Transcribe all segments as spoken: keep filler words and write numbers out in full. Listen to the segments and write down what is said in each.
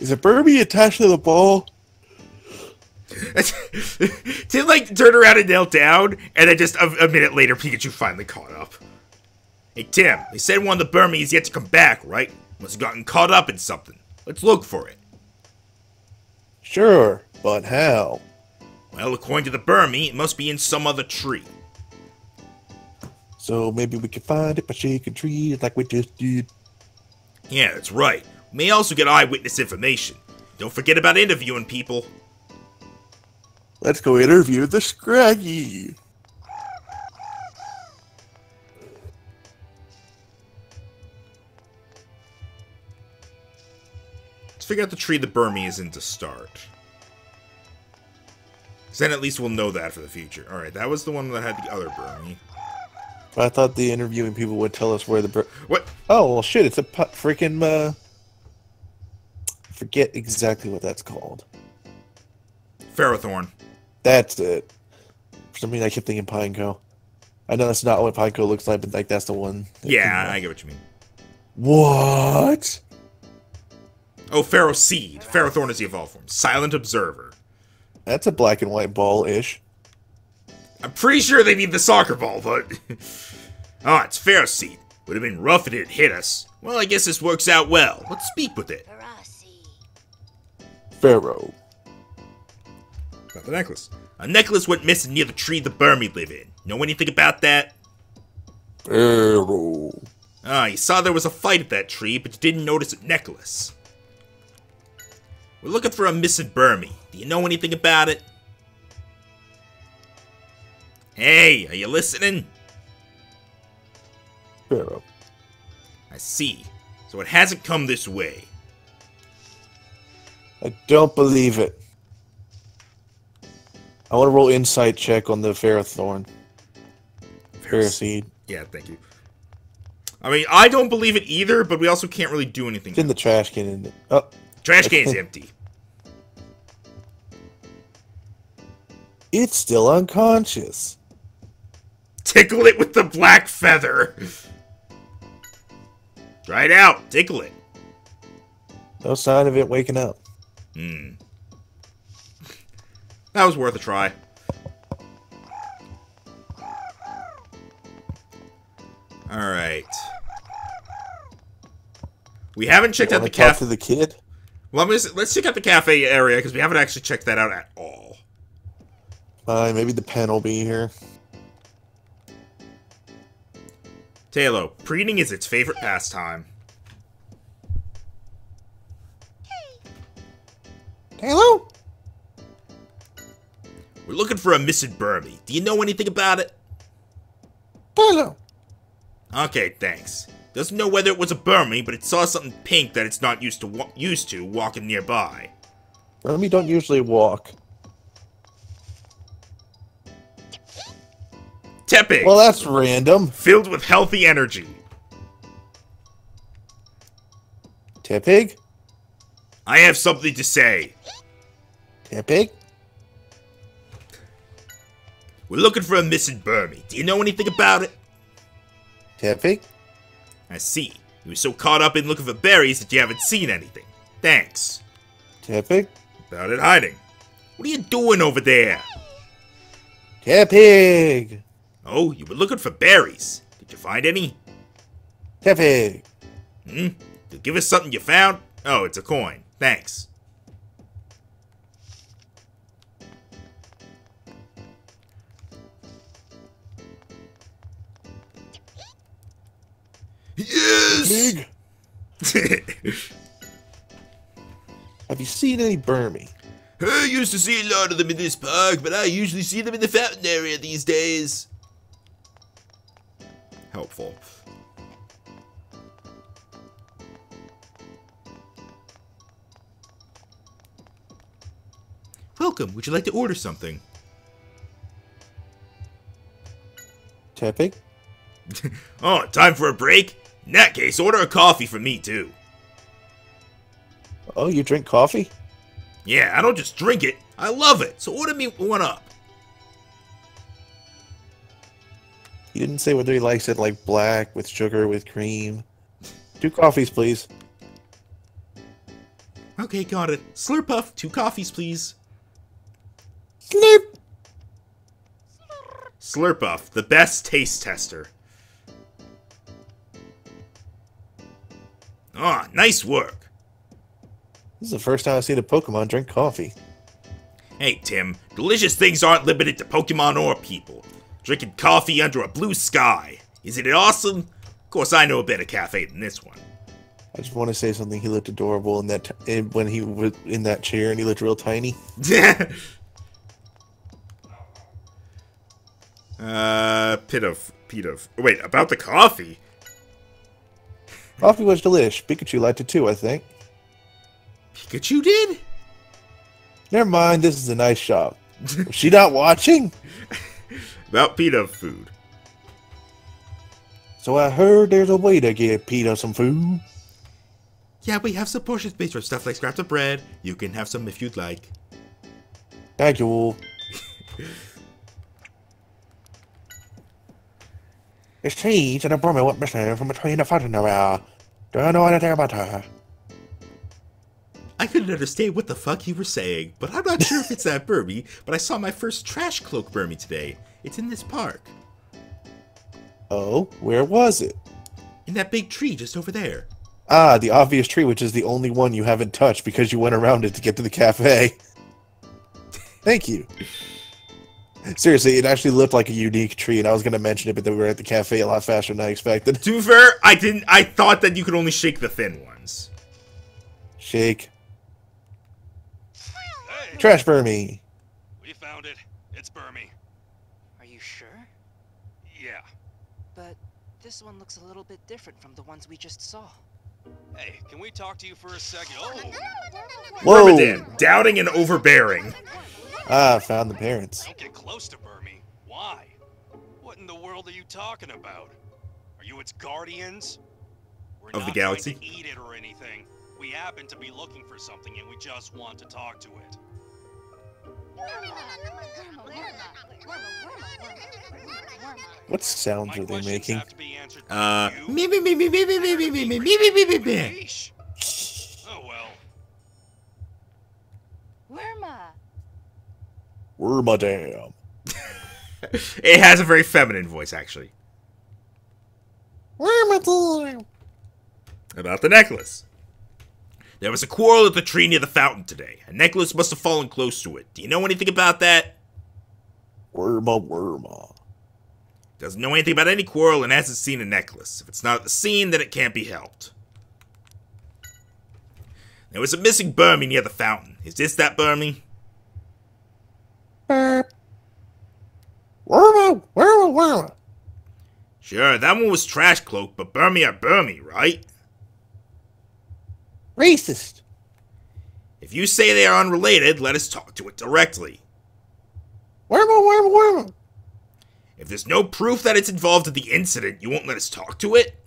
Is a Burmy attached to the ball? Tim, like, turned around and knelt down, and then just a, a minute later, Pikachu finally caught up. Hey, Tim, they said one of the Burmy is yet to come back, right? Must have gotten caught up in something. Let's look for it. Sure, but how? Well, according to the Burmy, it must be in some other tree. So maybe we can find it by shaking trees like we just did. Yeah, that's right. We may also get eyewitness information. Don't forget about interviewing people. Let's go interview the Scraggy. Let's figure out the tree the Burmy is in to start. Because then at least we'll know that for the future. Alright, that was the one that had the other Burmy. I thought the interviewing people would tell us where the Bur- What? Oh, well, shit, it's a freaking, uh... forget exactly what that's called. Ferrothorn. That's it. For some reason, I kept thinking Pineco. I know that's not what Pineco looks like, but, like, that's the one. That yeah, I get what you mean. What? Oh, Ferroseed. Ferrothorn is the evolved form. Silent Observer. That's a black and white ball-ish. I'm pretty sure they need the soccer ball, but... ah, it's Ferroseed. Would have been rough if it hit us. Well, I guess this works out well. Let's speak with it. Pharaoh. About the necklace. A necklace went missing near the tree the Burmy live in. Know anything about that? Pharaoh. Ah, you saw there was a fight at that tree, but you didn't notice a necklace. We're looking for a missing Burmy. Do you know anything about it? Hey, are you listening? Pharaoh. I see. So it hasn't come this way. I don't believe it. I want to roll insight check on the Ferrothorn. Ferroseed. Yeah, thank you. I mean, I don't believe it either, but we also can't really do anything. It's in the trash can, isn't it? Oh. Trash can's empty. It's still unconscious. Tickle it with the black feather. Try it out. Tickle it. No sign of it waking up. Hmm. That was worth a try. Alright. We haven't checked out the cafe. To the kid? Well, I'm just, let's check out the cafe area, because we haven't actually checked that out at all. Uh, maybe the pen will be here. Taillow, preening is its favorite pastime. Hello? We're looking for a missing Burmy. Do you know anything about it? Hello. Okay, thanks. Doesn't know whether it was a Burmy, but it saw something pink that it's not used to wa used to walking nearby. Burmy don't usually walk. Tepig. Well, that's random. Filled with healthy energy. Tepig? I have something to say. Tepig? We're looking for a missing Burmy. Do you know anything about it? Tepig? I see. You were so caught up in looking for berries that you haven't seen anything. Thanks. Tepig? About it hiding. What are you doing over there? Tepig! Oh, you were looking for berries. Did you find any? Tepig! Hmm? You give us something you found? Oh, it's a coin. Thanks. Yes! Have you seen any Burmy? I used to see a lot of them in this park, but I usually see them in the fountain area these days. Helpful. Welcome. Would you like to order something? Tepig? Oh, time for a break? In that case, order a coffee for me, too. Oh, you drink coffee? Yeah, I don't just drink it. I love it. So order me one up. You didn't say whether he likes it like black, with sugar, with cream. Two coffees, please. Okay, got it. Slurpuff, two coffees, please. Slurp. Slurpuff, the best taste tester. Ah, nice work. This is the first time I've seen a Pokemon drink coffee. Hey, Tim. Delicious things aren't limited to Pokemon or people. Drinking coffee under a blue sky. Isn't it awesome? Of course, I know a better cafe than this one. I just want to say something. He looked adorable in that t when he was in that chair, and he looked real tiny. uh, Pidove, Pidove. Wait, about the coffee? Coffee was delish. Pikachu liked it too, I think. Pikachu did? Never mind. This is a nice shop. Was she not watching? About Pidove food. So I heard there's a way to get Pidove some food. Yeah, we have some portions based on stuff like scraps of bread. You can have some if you'd like. Thank you. It's cheese and a Burmy went missing from between the fountain area. Don't know anything about her. I couldn't understand what the fuck you were saying, but I'm not sure if it's that Burmy, but I saw my first trash cloak Burmy today. It's in this park. Oh, where was it? In that big tree just over there. Ah, the obvious tree, which is the only one you haven't touched because you went around it to get to the cafe. Thank you. Seriously, it actually looked like a unique tree, and I was going to mention it, but then we were at the cafe a lot faster than I expected. Too fair, I didn't. I thought that you could only shake the thin ones. Shake. Hey. Trash Burmy. We found it. It's Burmy. Are you sure? Yeah. But this one looks a little bit different from the ones we just saw. Hey, can we talk to you for a second? Oh. Whoa. Wormadam, doubting and overbearing. Ah, found the parents. Don't get close to Burmy. Why? What in the world are you talking about? Are you its guardians? We're of not the galaxy? Trying to eat it or anything. We happen to be looking for something and we just want to talk to it. What sounds are they making? Uh, me me me me me me me me me me me me me me. Oh well. Worma. Wormadam. It has a very feminine voice, actually. Wormadam. About the necklace. There was a quarrel at the tree near the fountain today. A necklace must have fallen close to it. Do you know anything about that? Worma, worma. Doesn't know anything about any quarrel and hasn't seen a necklace. If it's not at the scene, then it can't be helped. There was a missing Burmy near the fountain. Is this that Burmy? Worma, worma, worma. Sure, that one was trash cloak, but Burmy are Burmy, right? Racist. If you say they are unrelated, let us talk to it directly. Worma, worma, worma. If there's no proof that it's involved in the incident, you won't let us talk to it?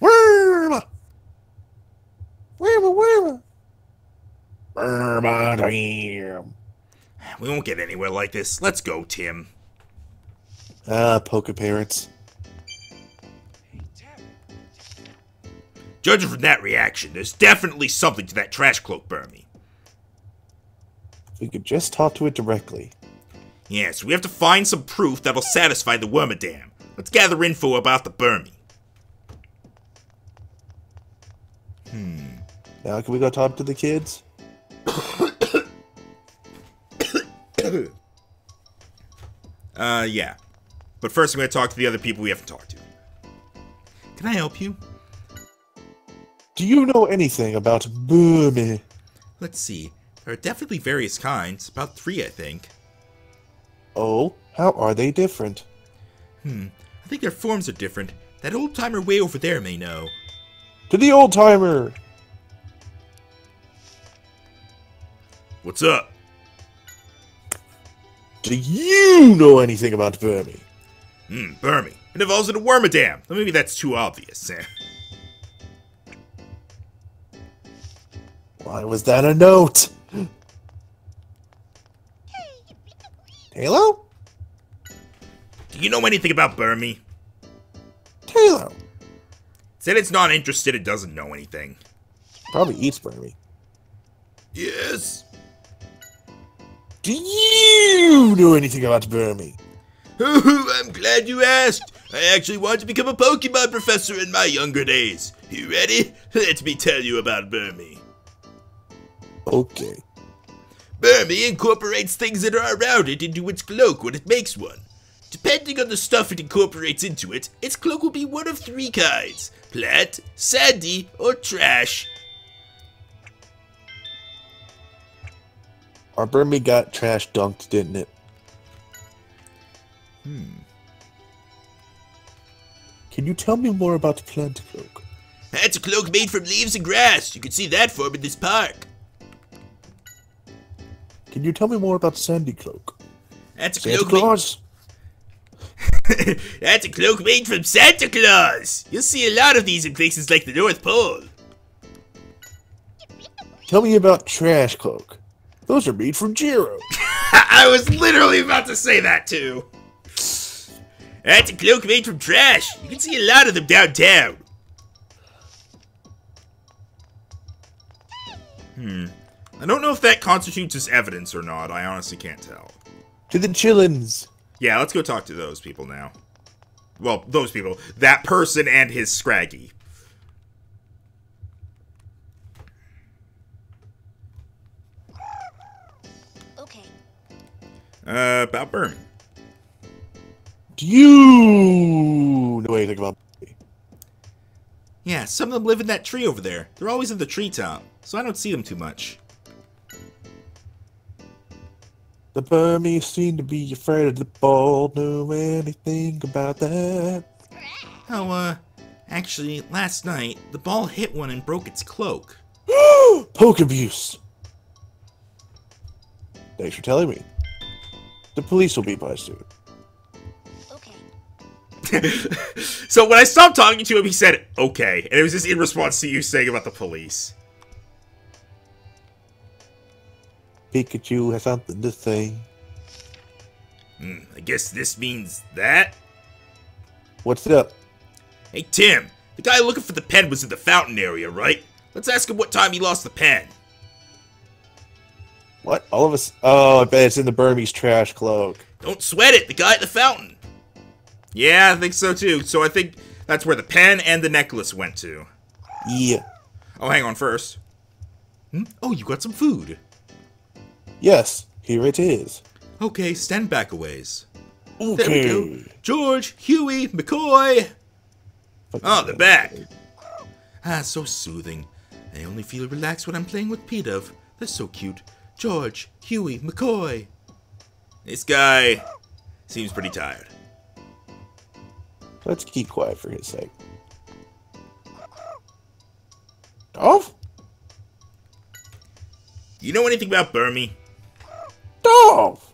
Worma. Worma, worma. Worma, damn. We won't get anywhere like this. Let's go, Tim. Ah, uh, poker parents. Judging from that reaction, there's definitely something to that trash cloak Burmy. We could just talk to it directly. Yes, yeah, so we have to find some proof that'll satisfy the Wormadam. Let's gather info about the Burmy. Hmm. Now can we go talk to the kids? uh, yeah. But first I'm going to talk to the other people we haven't talked to. Can I help you? Do you know anything about Burmy? Let's see. There are definitely various kinds. About three, I think. Oh? How are they different? Hmm. I think their forms are different. That old-timer way over there may know. To the old-timer! What's up? Do you know anything about Burmy? Hmm, Burmy. It evolves into Wormadam. Well, maybe that's too obvious. Why was that a note? Taillow? Do you know anything about Burmy? Taillow. Said it's not interested, it doesn't know anything. Probably eats Burmy. Yes? Do you know anything about Burmy? Oh, I'm glad you asked. I actually wanted to become a Pokemon professor in my younger days. You ready? Let me tell you about Burmy. Okay. Burmy incorporates things that are around it into its cloak when it makes one. Depending on the stuff it incorporates into it, its cloak will be one of three kinds: plant, sandy, or trash. Our Burmy got trash dunked, didn't it? Hmm. Can you tell me more about the plant cloak? That's a cloak made from leaves and grass. You can see that form in this park. Can you tell me more about Sandy Cloak? That's a Santa cloak Claus. Made... That's a cloak made from Santa Claus. You'll see a lot of these in places like the North Pole. Tell me about Trash Cloak. Those are made from Jiro. I was literally about to say that too. That's a cloak made from trash. You can see a lot of them downtown. Hmm. I don't know if that constitutes as evidence or not. I honestly can't tell. To the chillins. Yeah, let's go talk to those people now. Well, those people. That person and his Scraggy. Okay. Uh, about Burmy. Do you know anything about Burmy? Yeah, some of them live in that tree over there. They're always in the treetop, so I don't see them too much. The Burmy seem to be afraid of the ball. Know anything about that? Oh, uh, actually, last night, the ball hit one and broke its cloak. Poke abuse! Thanks for telling me. The police will be by soon. Okay. So when I stopped talking to him, he said, okay. And it was just in response to you saying about the police. Pikachu has something to say. Hmm, I guess this means that? What's up? Hey, Tim. The guy looking for the pen was in the fountain area, right? Let's ask him what time he lost the pen. What? All of us? Oh, I bet it's in the Burmese trash cloak. Don't sweat it. The guy at the fountain. Yeah, I think so, too. So I think that's where the pen and the necklace went to. Yeah. Oh, hang on first. Hmm? Oh, you got some food. Yes, here it is. Okay, stand back a ways. Okay. There we go. George, Huey, McCoy. Oh, they're back. Ah, so soothing. I only feel relaxed when I'm playing with Pidove. They're so cute. George, Huey, McCoy. This guy seems pretty tired. Let's keep quiet for his sake. Dolph? You know anything about Burmy? Dolph!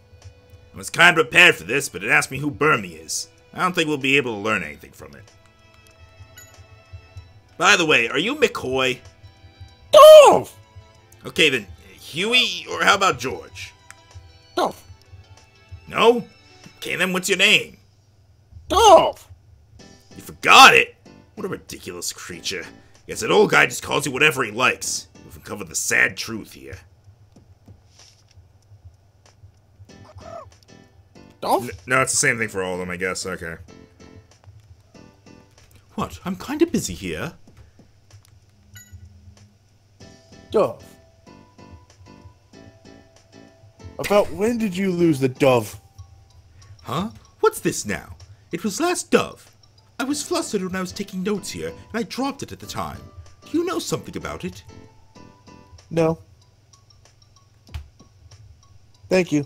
I was kind of prepared for this, but it asked me who Burmy is. I don't think we'll be able to learn anything from it. By the way, are you McCoy? Dolph! Okay then, Huey, or how about George? Dolph. No? Okay then, what's your name? Dolph! You forgot it? What a ridiculous creature. Guess that old guy just calls you whatever he likes. We've uncovered the sad truth here. Dolph? No, it's the same thing for all of them, I guess. Okay. What? I'm kind of busy here. Dove. About when did you lose the dove? Huh? What's this now? It was last dove. I was flustered when I was taking notes here, and I dropped it at the time. Do you know something about it? No. Thank you.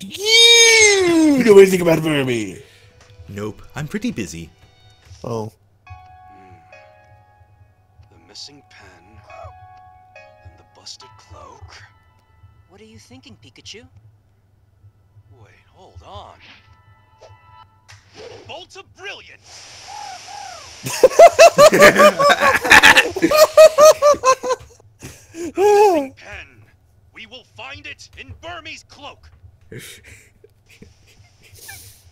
You know anything about Burmy? Nope, I'm pretty busy. Oh. Hmm. The missing pen and the busted cloak. What are you thinking, Pikachu? Wait, hold on. Bolts of brilliance. The missing pen. We will find it in Burmese cloak.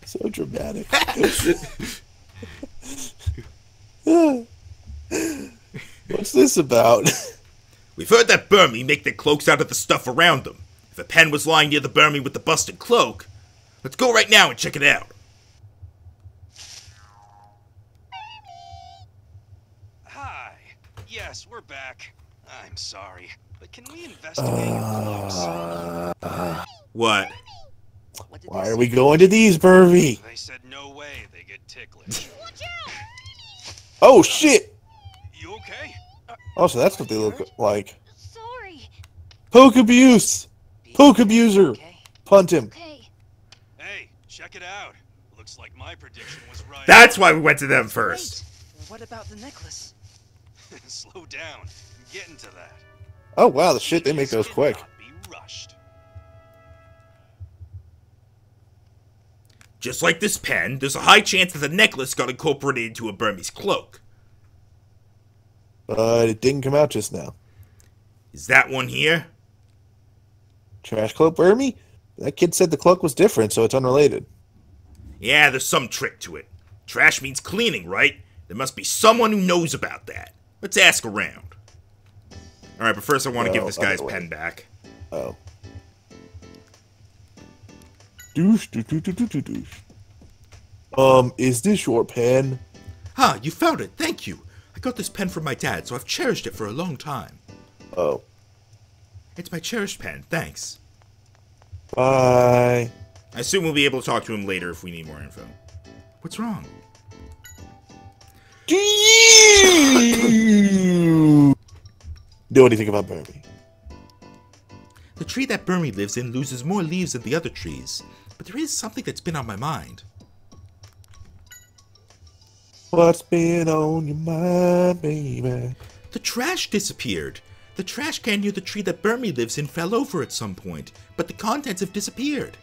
So dramatic. What's What's this about? We've heard that Burmy make their cloaks out of the stuff around them. If a pen was lying near the Burmy with the busted cloak, let's go right now and check it out. Hi. Yes, we're back. I'm sorry, but can we investigate your cloaks? Uh, what? Why are we going to these, Burmy? They said no way. They get ticklish. Oh shit! You okay? Oh, so that's what they look like. Sorry. Poke abuse. Poke abuser. Punt him. Hey, check it out. Looks like my prediction was right. That's why we went to them first. Wait, what about the necklace? Slow down. I'm getting to that. Oh wow, the shit they make those quick. Just like this pen, there's a high chance that the necklace got incorporated into a Burmese cloak. But it didn't come out just now. Is that one here? Trash cloak Burmy? That kid said the cloak was different, so it's unrelated. Yeah, there's some trick to it. Trash means cleaning, right? There must be someone who knows about that. Let's ask around. Alright, but first I want to oh, give this guy's way. pen back. Oh. Douche, doo doo doo doo doo doo. Um, is this your pen? Ah, you found it. Thank you. I got this pen from my dad, so I've cherished it for a long time. Oh. It's my cherished pen. Thanks. Bye. I assume we'll be able to talk to him later if we need more info. What's wrong? Do you know anything about Burmy? The tree that Burmy lives in loses more leaves than the other trees, but there is something that's been on my mind. What's been on your mind, baby? The trash disappeared. The trash can near the tree that Burmy lives in fell over at some point, but the contents have disappeared.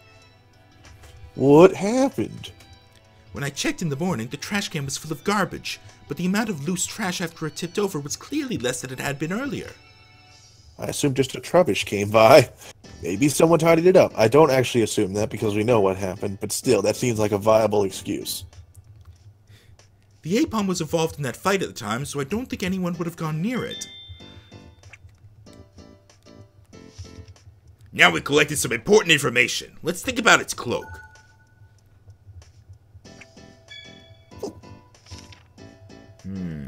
What happened? When I checked in the morning, the trash can was full of garbage, but the amount of loose trash after it tipped over was clearly less than it had been earlier. I assume just a Trubbish came by. Maybe someone tidied it up. I don't actually assume that because we know what happened, but still, that seems like a viable excuse. The Aipom was involved in that fight at the time, so I don't think anyone would have gone near it. Now we collected some important information. Let's think about its cloak. Hmm.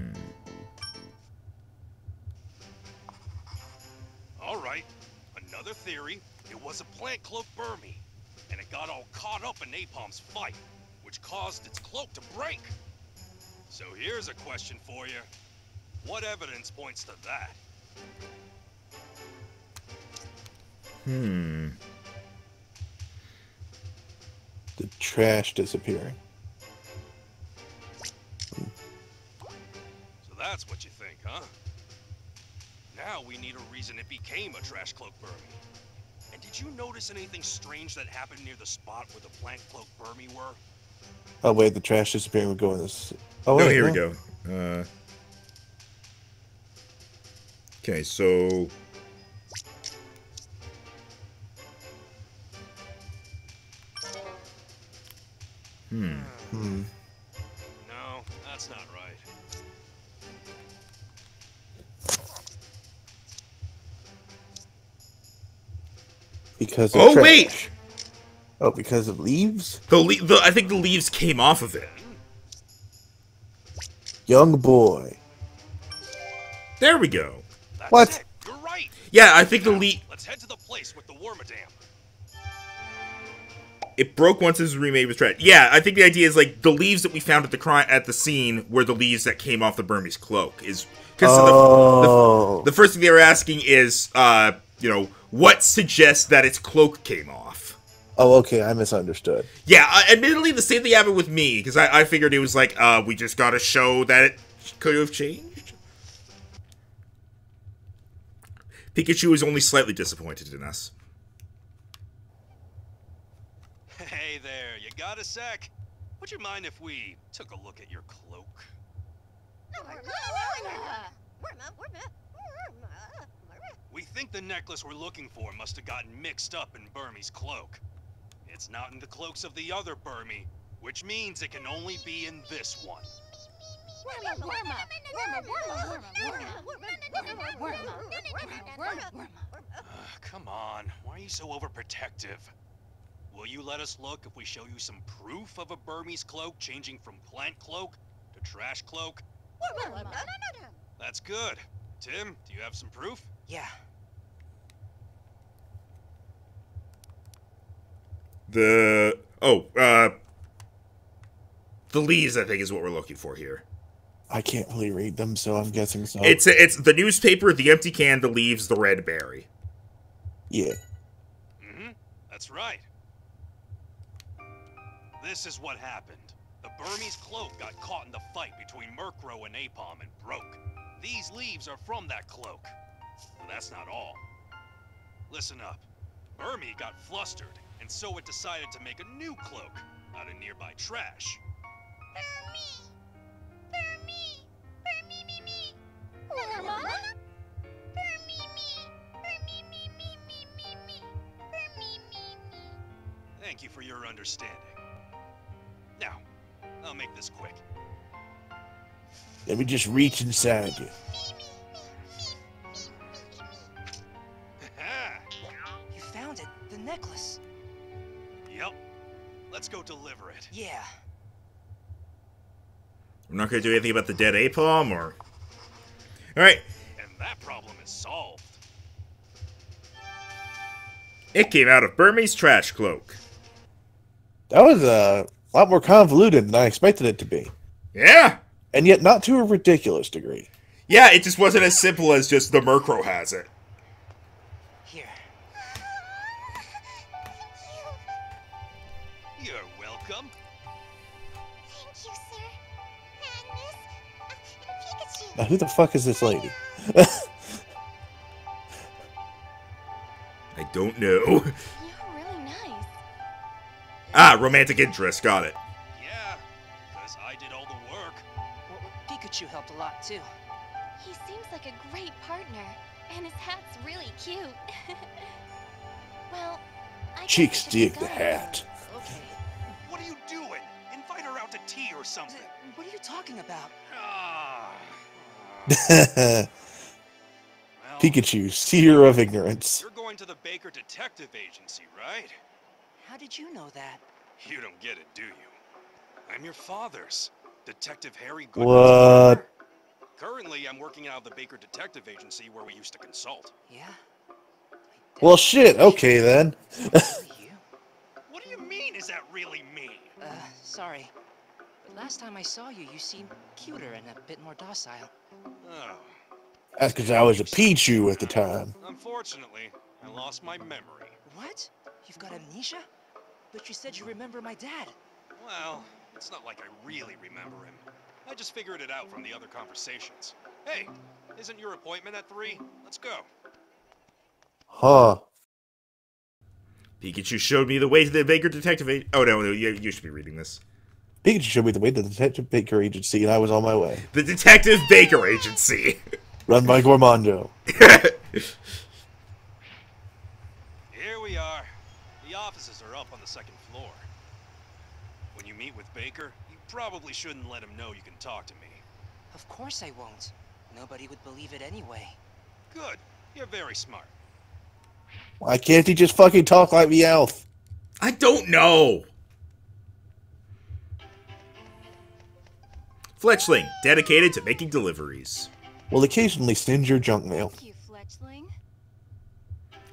Theory, it was a plant cloak Burmy, and it got all caught up in Napalm's fight, which caused its cloak to break. So here's a question for you. What evidence points to that? Hmm. The trash disappearing. So that's what you think, huh? Now we need a reason it became a trash cloak Burmy. And did you notice anything strange that happened near the spot where the plant cloak Burmy were? Oh wait, the trash disappearing would go in this. Oh wait, no, here no. we go. Uh... Okay, so hmm. Hmm. No, that's not right. Because of oh trash. wait! Oh, because of leaves? The, le the I think the leaves came off of it. Young boy. There we go. That's what? It. You're right. Yeah, I think now, the leaf. Let's head to the place with the Wormadam. It broke once it was remade with trash. Yeah, I think the idea is like the leaves that we found at the crime at the scene were the leaves that came off the Burmese cloak. Is because oh. the, the, the first thing they were asking is, uh, you know. What suggests that its cloak came off? Oh, okay, I misunderstood. Yeah, uh, admittedly, the same thing happened with me, because I, I figured it was like, uh, we just gotta show that it could have changed. Pikachu is only slightly disappointed in us. Hey there, you got a sec? Would you mind if we took a look at your cloak? We think the necklace we're looking for must have gotten mixed up in Burmy's cloak. It's not in the cloaks of the other Burmy, which means it can only be in this one. Come on, why are you so overprotective? Will you let us look if we show you some proof of a Burmese cloak changing from plant cloak to trash cloak? That's good. Tim, do you have some proof? Yeah. The... Oh, uh... the leaves, I think, is what we're looking for here. I can't really read them, so I'm guessing so. It's it's the newspaper, the empty can, the leaves, the red berry. Yeah. Mm-hmm. That's right. This is what happened. The Burmese cloak got caught in the fight between Murkrow and Aipom and broke. These leaves are from that cloak. But that's not all. Listen up. Burmy got flustered, and so it decided to make a new cloak out of nearby trash. Burmy! Burmy! Burmy me me! Burmy me! Burmy me me me me me! Burmy me me! Thank you for your understanding. Now, I'll make this quick. Let me just reach inside you. You found it, the necklace. Yep. Let's go deliver it. Yeah. I'm not gonna do anything about the dead Aipom, or... Alright. And that problem is solved. It came out of Burmese trash cloak. That was a lot more convoluted than I expected it to be. Yeah! And yet not to a ridiculous degree. Yeah, it just wasn't as simple as just the Murkrow has it. Here. You're welcome. Thank you, sir. Magnus, uh, Pikachu. Now, who the fuck is this lady? I don't know. You're really nice. Ah, romantic interest. Got it. You helped a lot too. He seems like a great partner, and his hat's really cute. Well, I cheeks dig the hat. Okay. What are you doing? Invite her out to tea or something. What are you talking about? Well, Pikachu, seer of ignorance. You're going to the Baker Detective Agency, right? How did you know that? You don't get it, do you? I'm your father's. Detective Harry. What? Currently, I'm working out of the Baker Detective Agency where we used to consult. Yeah. Well, shit. Okay then. What do you mean? Is that really me? Uh, sorry. But last time I saw you, you seemed cuter and a bit more docile. Oh. That's because I was a Pichu at the time. Unfortunately, I lost my memory. What? You've got amnesia? But you said you remember my dad. Well. It's not like I really remember him. I just figured it out from the other conversations. Hey, isn't your appointment at three? Let's go. Huh. Pikachu showed me the way to the Baker Detective Agency. Oh, no, no you, you should be reading this. Pikachu showed me the way to the Detective Baker Agency, and I was on my way. The Detective Baker Agency. Run by Gourmando. Here we are. The offices are up on the second floor. When you meet with Baker, you probably shouldn't let him know you can talk to me. Of course I won't. Nobody would believe it anyway. Good. You're very smart. Why can't he just fucking talk like Meowth? I don't know. Fletchling, dedicated to making deliveries. Will occasionally send your junk mail. Thank you, Fletchling.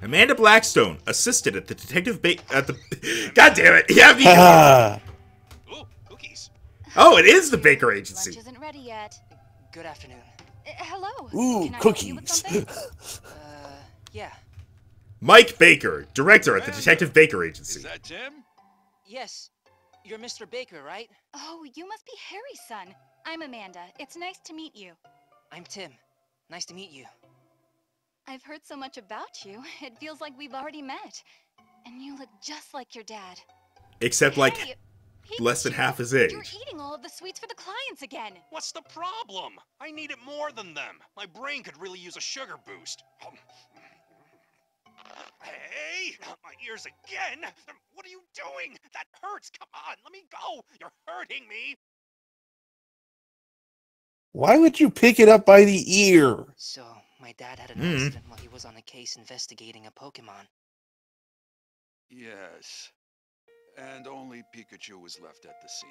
Amanda Blackstone, assisted at the detective ba at the. God damn it! Yeah, because... Oh, it is the Baker Agency. Lunch isn't ready yet. Good afternoon. Uh, hello. Ooh, cookies. uh, yeah. Mike Baker, director at the Detective Baker Agency. Is that Tim? Yes. You're Mister Baker, right? Oh, you must be Harry's son. I'm Amanda. It's nice to meet you. I'm Tim. Nice to meet you. I've heard so much about you. It feels like we've already met. And you look just like your dad. Except like... Harry, less than half his age. You're eating all of the sweets for the clients again. What's the problem? I need it more than them. My brain could really use a sugar boost. Um, hey, my ears again. What are you doing? That hurts. Come on, let me go. You're hurting me. Why would you pick it up by the ear? So My dad had an mm. accident while he was on a case investigating a Pokemon. Yes. And only Pikachu was left at the scene.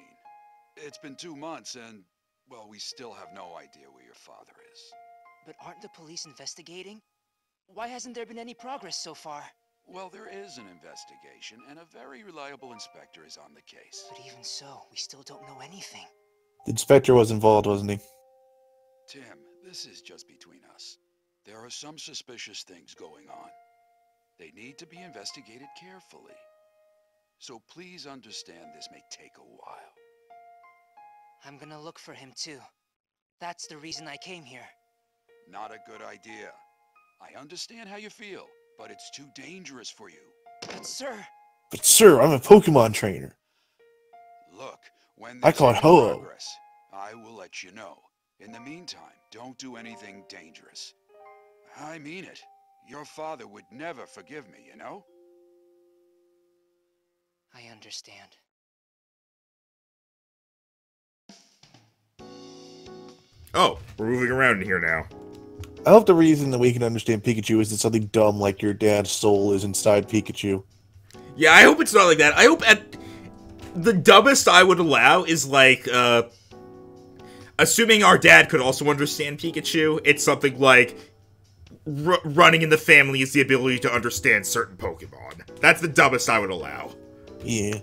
It's been two months and, well, we still have no idea where your father is. But aren't the police investigating? Why hasn't there been any progress so far? Well, there is an investigation, and a very reliable inspector is on the case. But even so, we still don't know anything. The inspector was involved, wasn't he? Tim, this is just between us. There are some suspicious things going on. They need to be investigated carefully. So please understand this may take a while. I'm gonna look for him too. That's the reason I came here. Not a good idea. I understand how you feel, but it's too dangerous for you. But sir... But sir, I'm a Pokemon trainer. Look, when I caught Ho-Oh. I will let you know. In the meantime, don't do anything dangerous. I mean it. Your father would never forgive me, you know? I understand. Oh, we're moving around in here now. I hope the reason that we can understand Pikachu is that something dumb like your dad's soul is inside Pikachu. Yeah, I hope it's not like that. I hope at the dumbest I would allow is like, uh, assuming our dad could also understand Pikachu, it's something like r running in the family is the ability to understand certain Pokemon. That's the dumbest I would allow. Yeah.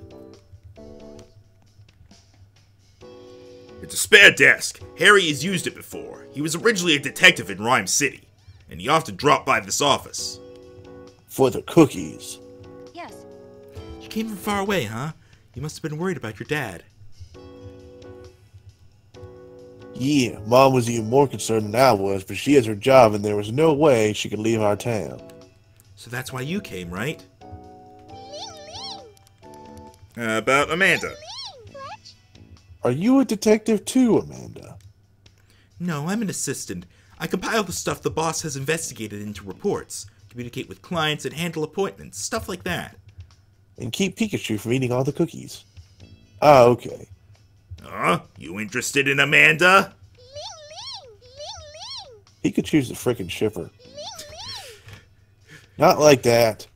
It's a spare desk. Harry has used it before. He was originally a detective in Rhyme City, and he often dropped by this office. For the cookies. Yes. You came from far away, huh? You must have been worried about your dad. Yeah, Mom was even more concerned than I was, but she has her job and there was no way she could leave our town. So that's why you came, right? Uh, about Amanda. Are you a detective too, Amanda? No, I'm an assistant. I compile the stuff the boss has investigated into reports, communicate with clients, and handle appointments, stuff like that. And keep Pikachu from eating all the cookies. Ah, okay. Huh? You interested in Amanda? Pikachu's a frickin' shipper. Not like that.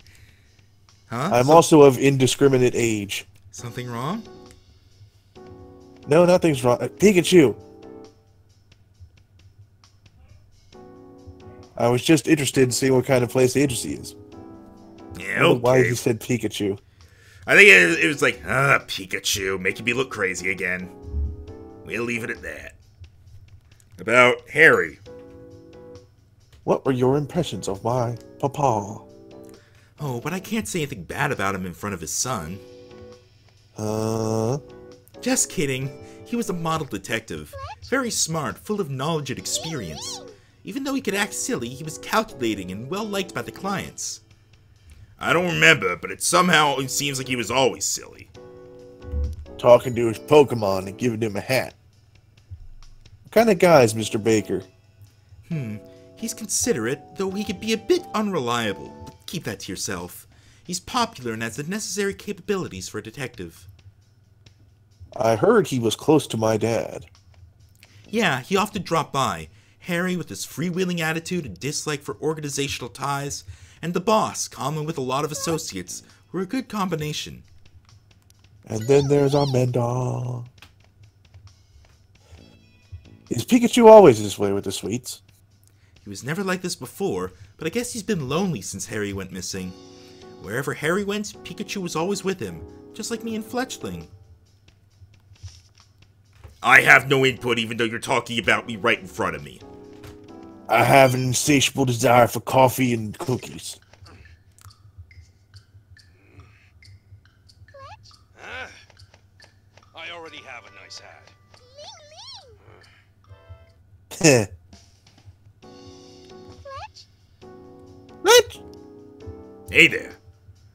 Huh? I'm so also of indiscriminate age. Something wrong? No, nothing's wrong. Pikachu! I was just interested in seeing what kind of place the agency is. Yeah, okay. Why you said Pikachu? I think it was like, ah, Pikachu, making me look crazy again. We'll leave it at that. About Harry. What were your impressions of my papa? Oh, but I can't say anything bad about him in front of his son. Uh... Just kidding. He was a model detective. Very smart, full of knowledge and experience. Even though he could act silly, he was calculating and well-liked by the clients. I don't remember, but it somehow it seems like he was always silly. Talking to his Pokemon and giving him a hat. What kind of guy is Mister Baker? Hmm. He's considerate, though he could be a bit unreliable. But keep that to yourself. He's popular and has the necessary capabilities for a detective. I heard he was close to my dad. Yeah, he often dropped by. Harry with his freewheeling attitude and dislike for organizational ties, and the boss, common with a lot of associates, were a good combination. And then there's Amanda. Is Pikachu always this way with the sweets? He was never like this before, but I guess he's been lonely since Harry went missing. Wherever Harry went, Pikachu was always with him, just like me and Fletchling. I have no input, even though you're talking about me right in front of me. I have an insatiable desire for coffee and cookies. Uh, I already have a nice hat. What? Hey there.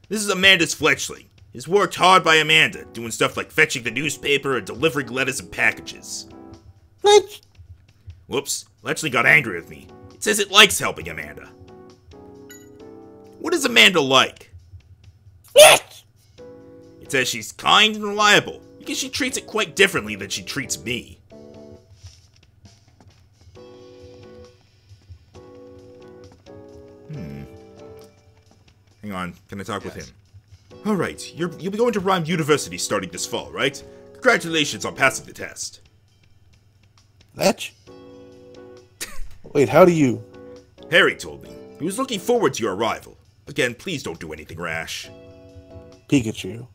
This is Amanda's Fletchling. He's worked hard by Amanda, doing stuff like fetching the newspaper and delivering letters and packages. Fletch! Whoops, Fletchling got angry with me. It says it likes helping Amanda. What is Amanda like? Fletch! It says she's kind and reliable, because she treats it quite differently than she treats me. Hang on, can I talk yes. with him? Alright, you'll be going to Rhyme University starting this fall, right? Congratulations on passing the test. That? Wait, how do you... Harry told me. He was looking forward to your arrival. Again, please don't do anything rash. Pikachu.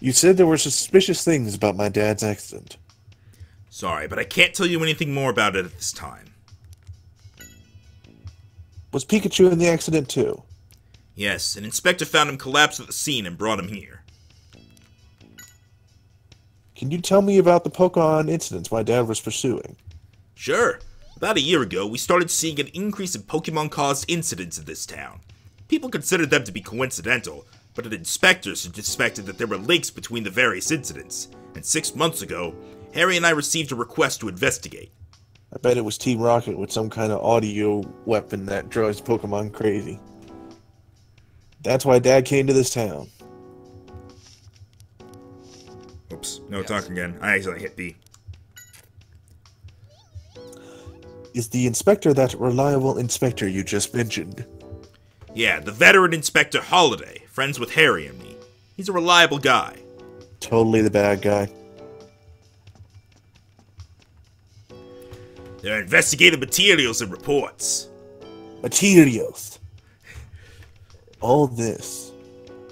You said there were suspicious things about my dad's accident. Sorry, but I can't tell you anything more about it at this time. Was Pikachu in the accident too? Yes, an inspector found him collapsed at the scene and brought him here. Can you tell me about the Pokemon incidents my dad was pursuing? Sure. About a year ago, we started seeing an increase in Pokemon-caused incidents in this town. People considered them to be coincidental, but an inspector suspected that there were links between the various incidents. And six months ago, Harry and I received a request to investigate. I bet it was Team Rocket with some kind of audio weapon that drives Pokemon crazy. That's why Dad came to this town. Oops, no yes. talking again. I accidentally hit B. Is the inspector that reliable inspector you just mentioned? Yeah, the veteran Inspector Holiday, friends with Harry and me. He's a reliable guy. Totally the bad guy. They're investigative materials and reports. Materials. All this.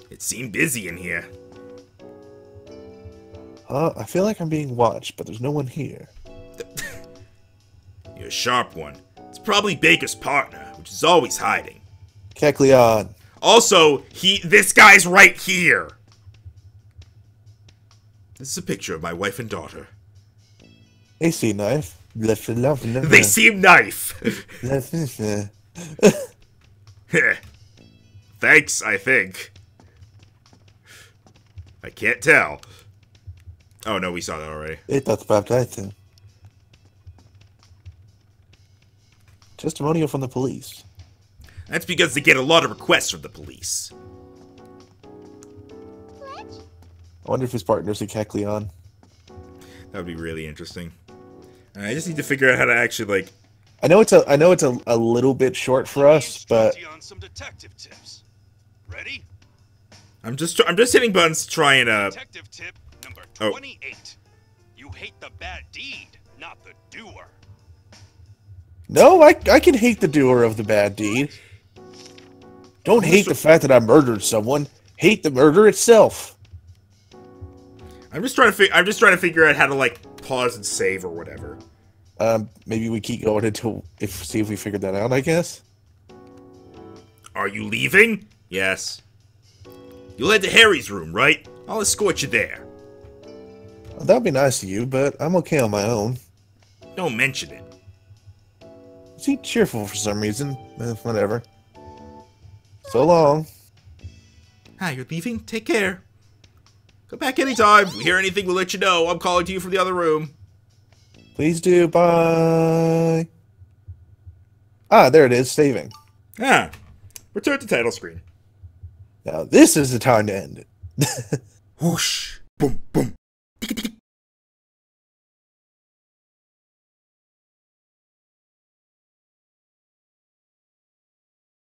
It seemed busy in here. Huh? I feel like I'm being watched, but there's no one here. You're a sharp one. It's probably Baker's partner, which is always hiding. Kecleon. Also, he- this guy's right here! This is a picture of my wife and daughter. They seem knife. Left and left and left. They seem knife! Thanks, I think. I can't tell. Oh no, we saw that already. It that's about that thing. Testimonial from the police. That's because they get a lot of requests from the police. What? I wonder if his partner's a Kecleon. That would be really interesting. I just need to figure out how to actually like. I know it's a. I know it's a, a little bit short for us, but. On some detective tips. Ready? I'm just. I'm just hitting buttons to try and uh. Detective tip number twenty-eight. Oh. You hate the bad deed, not the doer. No, I, I can hate the doer of the bad deed. Don't hate the fact that I murdered someone. Hate the murder itself. I'm just trying to figure. I'm just trying to figure out how to like pause and save or whatever. Um, maybe we keep going until if see if we figured that out. I guess. Are you leaving? Yes. You'll head to Harry's room, right? I'll escort you there. Well, that'd be nice of you, but I'm okay on my own. Don't mention it. Seemed cheerful for some reason. Eh, whatever. So long. Hi, you're leaving? Take care. Come back anytime. If we hear anything, we'll let you know. I'm calling to you from the other room. Please do. Bye. Ah, there it is. Saving. Ah. Return to title screen. Now this is the time to end it. Whoosh. Boom, boom. Tick, tick, tick.